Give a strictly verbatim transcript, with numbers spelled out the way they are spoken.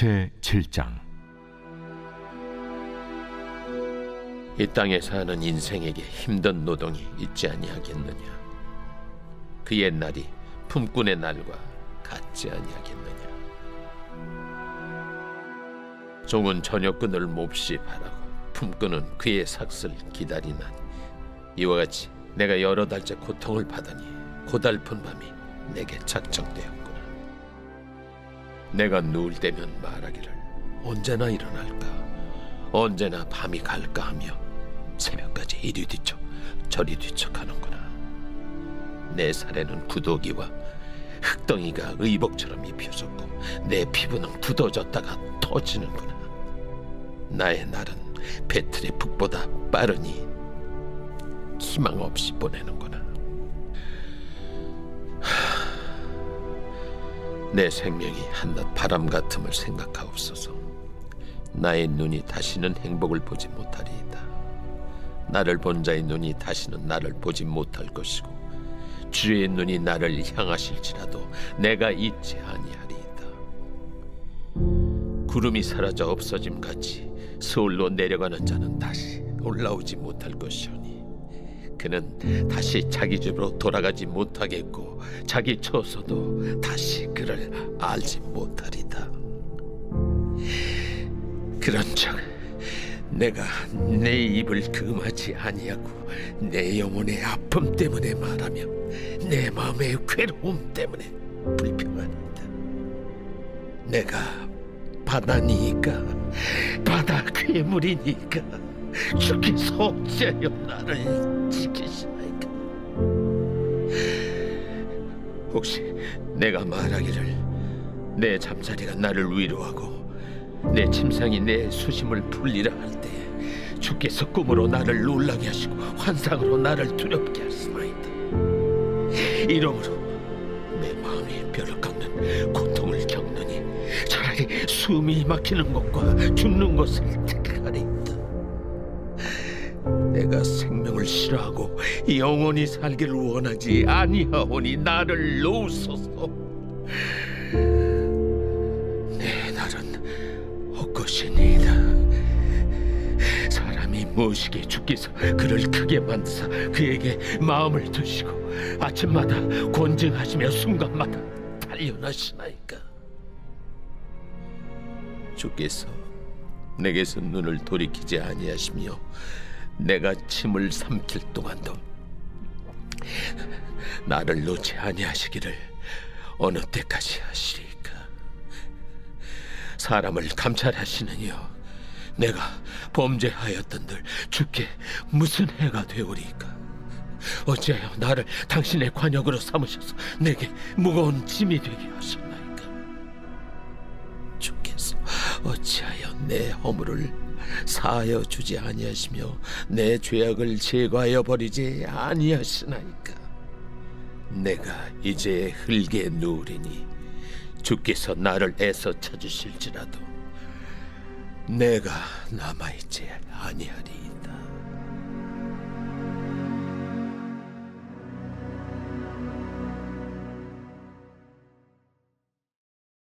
제칠 장. 이 땅에 사는 인생에게 힘든 노동이 있지 아니하겠느냐? 그 옛날이 품꾼의 날과 같지 아니하겠느냐? 종은 저녁끈을 몹시 바라고 품꾼은 그의 삭슬 기다리나니, 이와 같이 내가 여러 달째 고통을 받으니 고달픈 밤이 내게 작정되었구나. 내가 누울 때면 말하기를 언제나 일어날까, 언제나 밤이 갈까 하며 새벽까지 이리 뒤척 저리 뒤척하는구나. 내 살에는 구더기와 흙덩이가 의복처럼 입혀졌고 내 피부는 굳어졌다가 터지는구나. 나의 날은 배틀의 북보다 빠르니 희망 없이 보내는구나. 하, 내 생명이 한낱 바람 같음을 생각하옵소서. 나의 눈이 다시는 행복을 보지 못하리이다. 나를 본 자의 눈이 다시는 나를 보지 못할 것이고 주의 눈이 나를 향하실지라도 내가 잊지 아니하리이다. 구름이 사라져 없어짐 같이 서울로 내려가는 자는 다시 올라오지 못할 것이오니, 그는 다시 자기 집으로 돌아가지 못하겠고 자기 처소도 다시 그를 알지 못하리다. 그런즉 내가 내 입을 금하지 아니하고 내 영혼의 아픔 때문에 말하며 내 마음의 괴로움 때문에 불평하리다. 내가 바다니까, 바다 괴물이니까 주께서 어찌하여 나를 지키시나이까. 혹시 내가 말하기를 내 잠자리가 나를 위로하고 내 침상이 내 수심을 풀리라 할 때에 주께서 꿈으로 나를 놀라게 하시고 환상으로 나를 두렵게 하시나이다. 이러므로 내 마음이 뼈를 깎는 고통을 겪느니 차라리 숨이 막히는 것과 죽는 것을 택하리이다. 내가 생명을 싫어하고 영원히 살기를 원하지 아니하오니 나를 놓으소서. 내 날은 헛것이니이다. 사람이 무엇이기에 주께서 그를 크게 만드사 그에게 마음을 두시고 아침마다 권징하시며 순간마다 단련하시나이까. 주께서 내게서 눈을 돌이키지 아니하시며 내가 침을 삼킬 동안도 나를 놓지 아니하시기를 어느 때까지 하시리까. 사람을 감찰하시느니요, 내가 범죄하였던들 주께 무슨 해가 되오리까. 어찌하여 나를 당신의 관역으로 삼으셔서 내게 무거운 짐이 되게 하셨나이까. 주께서 어찌하여 내 허물을 사하여 주지 아니하시며 내 죄악을 제거하여 버리지 아니하시나이까. 내가 이제 흙에 누우리니 주께서 나를 애써 찾으실지라도 내가 남아있지 아니하리이다.